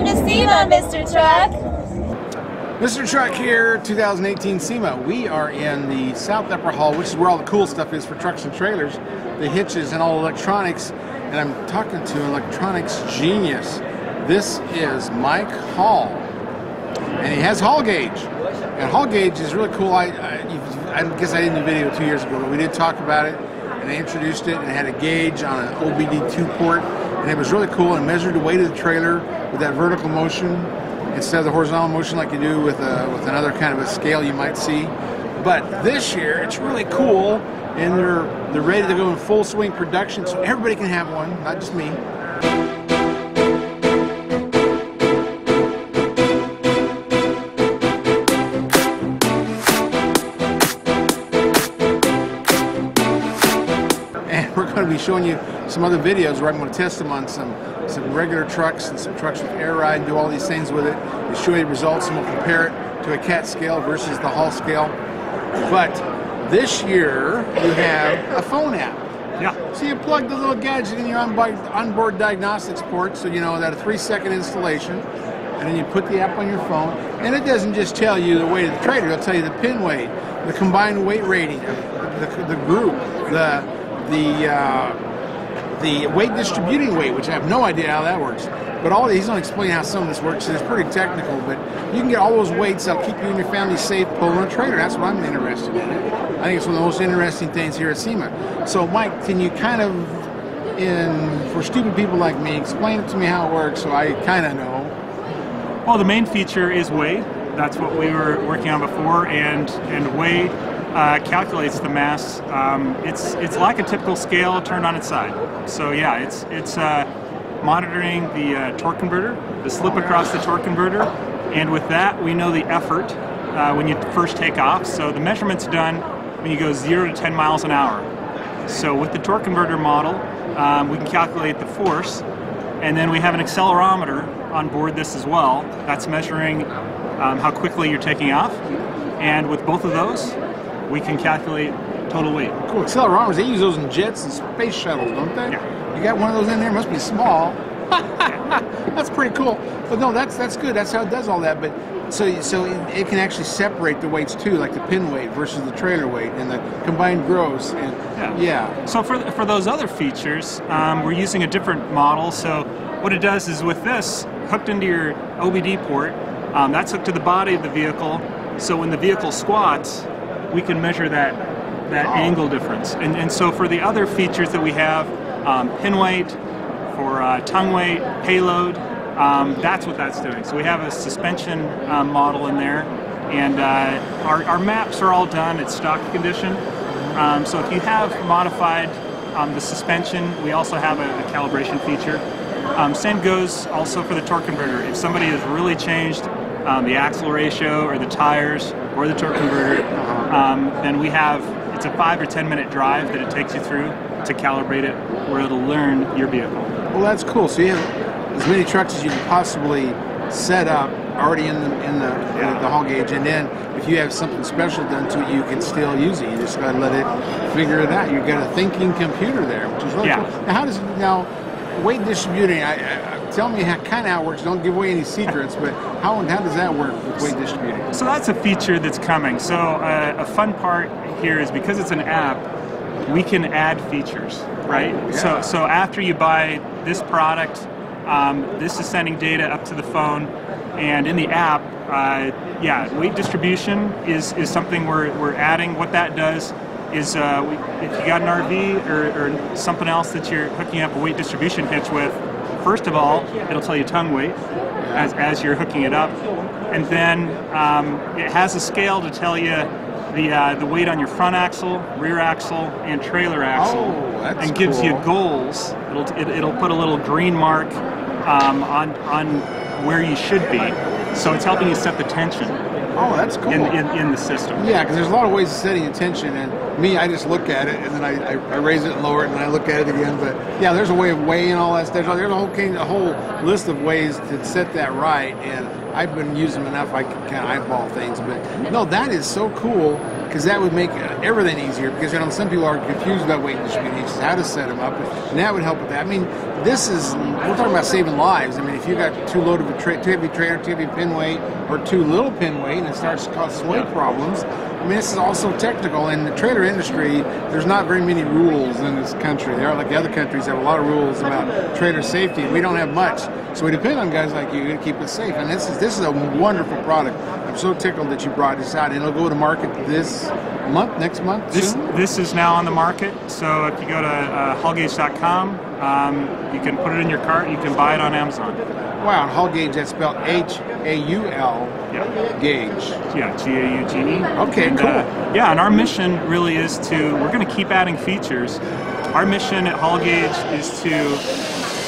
Welcome to SEMA, Mr. Truck. Mr. Truck here, 2018 SEMA. We are in the South Upper Hall, which is where all the cool stuff is for trucks and trailers, the hitches and all electronics. And I'm talking to an electronics genius. This is Mike Hall, and he has Haul Gauge. And Haul Gauge is really cool. I guess I did a video 2 years ago, but we did talk about it, and I introduced it, and it had a gauge on an OBD2 port, and it was really cool, and measured the weight of the trailer with that vertical motion instead of the horizontal motion like you do with another kind of a scale you might see. But this year, it's really cool, and they're ready to go in full swing production, so everybody can have one, not just me. And we're going to be showing you some other videos where I'm going to test them on some regular trucks and some trucks with air ride, and do all these things with it, and show you the results, and we'll compare it to a CAT scale versus the Haul scale. But this year you have a phone app. Yeah. So you plug the little gadget in your onboard diagnostics port, so you know that a 3-second installation, and then you put the app on your phone, and it doesn't just tell you the weight of the trailer, it'll tell you the pin weight, the combined weight rating, the group, the weight distributing weight, which I have no idea how that works. But all he's going to explain how some of this works, and it's pretty technical, but you can get all those weights that'll keep you and your family safe pulling a trailer. That's what I'm interested in. I think it's one of the most interesting things here at SEMA. So Mike, can you kind of, for stupid people like me, explain it to me how it works so I kind of know? Well, the main feature is weight. That's what we were working on before, and weight calculates the mass. It's like a typical scale turned on its side. So yeah, it's monitoring the torque converter, the slip across the torque converter, and with that we know the effort when you first take off. So the measurement's done when you go 0 to 10 miles an hour. So with the torque converter model, we can calculate the force, and then we have an accelerometer on board this as well. That's measuring how quickly you're taking off, and with both of those, we can calculate total weight. Cool. Accelerometers, they use those in jets and space shuttles, don't they? Yeah. You got one of those in there? Must be small. That's pretty cool. But no, that's good. That's how it does all that. But so it can actually separate the weights too, like the pin weight versus the trailer weight and the combined gross. And yeah. So for those other features, we're using a different model. So what it does is, with this hooked into your OBD port, that's hooked to the body of the vehicle. So when the vehicle squats, we can measure that angle difference. And so for the other features that we have, pin weight, for tongue weight, payload, that's what that's doing. So we have a suspension model in there, and our maps are all done. It's stock condition. So if you have modified the suspension, we also have a calibration feature. Same goes also for the torque converter. If somebody has really changed the axle ratio or the tires or the torque converter, then we have, it's a 5 or 10 minute drive that it takes you through to calibrate it, where it'll learn your vehicle. Well, that's cool. So you have as many trucks as you can possibly set up already in the Haul Gauge, and then if you have something special done to it, you can still use it. You just gotta let it figure it out. You've got a thinking computer there, which is really cool. Now, how does it weight distributing? Tell me how it works. Don't give away any secrets, but how does that work with weight distributing? So that's a feature that's coming. So a fun part here is, because it's an app, we can add features, right? Yeah. So after you buy this product, this is sending data up to the phone, and in the app, weight distribution is something we're adding. What that does is, if you got an RV or something else that you're hooking up a weight distribution hitch with, first of all, it'll tell you tongue weight as you're hooking it up, and then it has a scale to tell you the weight on your front axle, rear axle, and trailer axle, and gives you goals. It'll put a little green mark on where you should be, so it's helping you set the tension. Oh, that's cool. In the system. Yeah, because there's a lot of ways of setting attention, and I just look at it, and then I raise it and lower it, and I look at it again. But yeah, there's a way of weighing all that stuff. There's a whole list of ways to set that right, and I've been using them enough, I can kind of eyeball things. But no, that is so cool, because that would make everything easier, because some people are confused about weight distribution, how to set them up, and that would help with that. I mean, this is, we're talking about saving lives. I mean, if you got too low of a too heavy trailer, too heavy pin weight, or too little pin weight, and it starts to cause sway problems. I mean, this is also technical. In the trailer industry, there's not very many rules in this country. There are, like the other countries have a lot of rules about trailer safety. We don't have much, so we depend on guys like you to keep us safe. And this is a wonderful product. I'm so tickled that you brought this out, and it'll go to market this month, next month. This is now on the market. So if you go to haulgauge.com, you can put it in your cart. You can buy it on Amazon. Wow, and Haul Gauge, that's spelled H-A-U-L, Gauge. Yeah, G-A-U-G-E. Okay, and, cool. Yeah, and our mission really is to, we're going to keep adding features. Our mission at Haul Gauge is to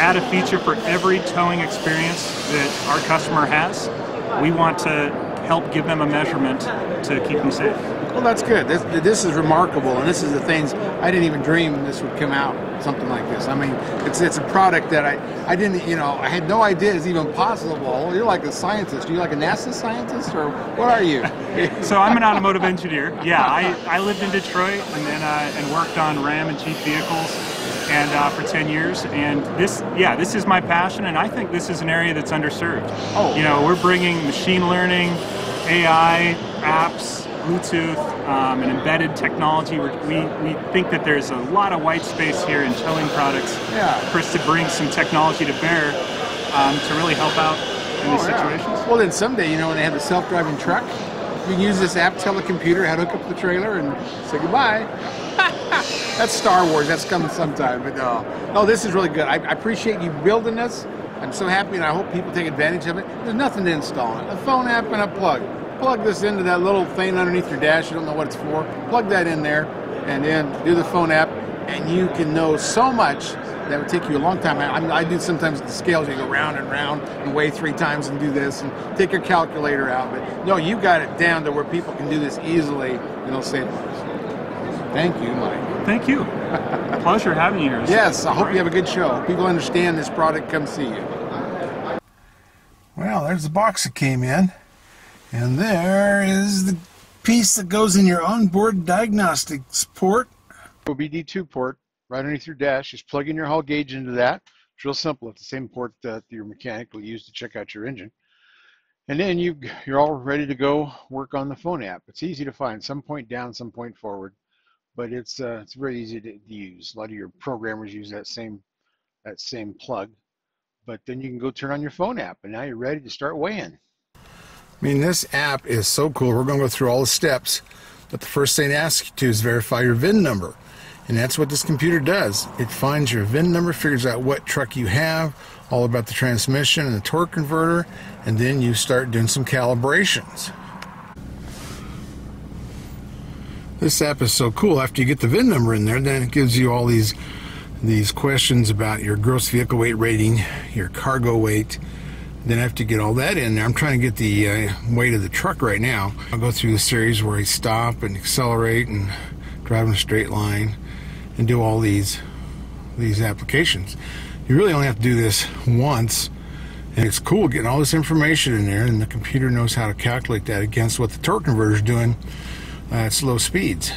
add a feature for every towing experience that our customer has. We want to help give them a measurement to keep them safe. Well, that's good. This is remarkable, and this is the things I didn't even dream this would come out, something like this. I mean, it's a product that I didn't, you know, I had no idea is even possible. You're like a scientist. Are you like a NASA scientist, or what are you? So I'm an automotive engineer. Yeah, I lived in Detroit and then and worked on Ram and Jeep vehicles and for 10 years. And this is my passion, and I think this is an area that's underserved. Oh, you know, we're bringing machine learning, AI, apps, Bluetooth, and embedded technology. We think that there's a lot of white space here in towing products for us to bring some technology to bear to really help out in these situations. Well, then someday, you know, when they have a self-driving truck, you can use this app, tell the computer how to hook up the trailer and say goodbye. That's Star Wars. That's coming sometime. But no, this is really good. I appreciate you building this. I'm so happy, and I hope people take advantage of it. There's nothing to install it. A phone app and a plug. Plug this into that little thing underneath your dash. You don't know what it's for. Plug that in there, and then do the phone app, and you can know so much that would take you a long time. I do sometimes the scales. You go round and round and weigh 3 times and do this, and take your calculator out. But no, you got it down to where people can do this easily, and it'll save lives. Thank you, Mike. Thank you. Pleasure having you here. Yes, I hope you have a good show. People understand this product. Come see you. Well, there's the box that came in. And there is the piece that goes in your onboard diagnostics port. OBD2 port, right underneath your dash. Just plug in your Haul Gauge into that. It's real simple. It's the same port that your mechanic will use to check out your engine. And then you're all ready to go work on the phone app. It's easy to find. Some point down, some point forward. But it's very easy to use. A lot of your programmers use that same plug. But then you can go turn on your phone app, and now you're ready to start weighing. I mean, this app is so cool. We're going to go through all the steps, but the first thing it asks you to is verify your VIN number. And that's what this computer does. It finds your VIN number, figures out what truck you have, all about the transmission and the torque converter, and then you start doing some calibrations. This app is so cool. After you get the VIN number in there, then it gives you all these questions about your gross vehicle weight rating, your cargo weight. Then I have to get all that in there. I'm trying to get the weight of the truck right now. I'll go through the series where I stop and accelerate and drive in a straight line and do all these applications. You really only have to do this once, and it's cool getting all this information in there, and the computer knows how to calculate that against what the torque converter is doing at slow speeds.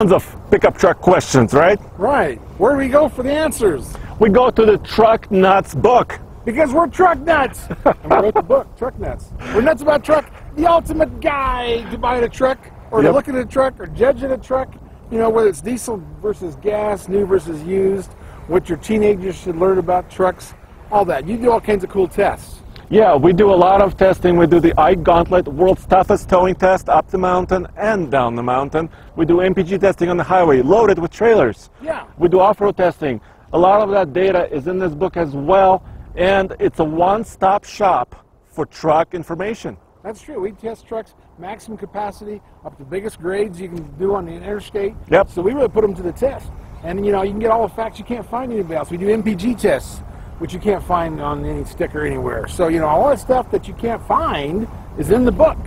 Tons of pickup truck questions, right? Right. Where do we go for the answers? We go to the Truck Nuts book. Because we're truck nuts. And we wrote the book, Truck Nuts. We're nuts about truck. The ultimate guide to buying a truck, or to looking at a truck, or judging a truck. You know, whether it's diesel versus gas, new versus used, what your teenagers should learn about trucks, all that. You do all kinds of cool tests. Yeah, we do a lot of testing. We do the Ike Gauntlet, world's toughest towing test up the mountain and down the mountain. We do MPG testing on the highway, loaded with trailers. Yeah. We do off-road testing. A lot of that data is in this book as well, and it's a one-stop shop for truck information. That's true. We test trucks, maximum capacity, up to the biggest grades you can do on the interstate. Yep. So we really put them to the test. And, you know, you can get all the facts you can't find anywhere else. We do MPG tests, which you can't find on any sticker anywhere. So, you know, all that stuff that you can't find is in the book.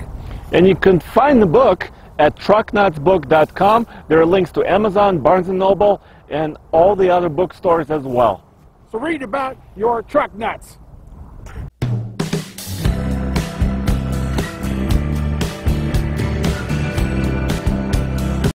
And you can find the book at trucknutsbook.com. There are links to Amazon, Barnes & Noble, and all the other bookstores as well. So read about your truck nuts.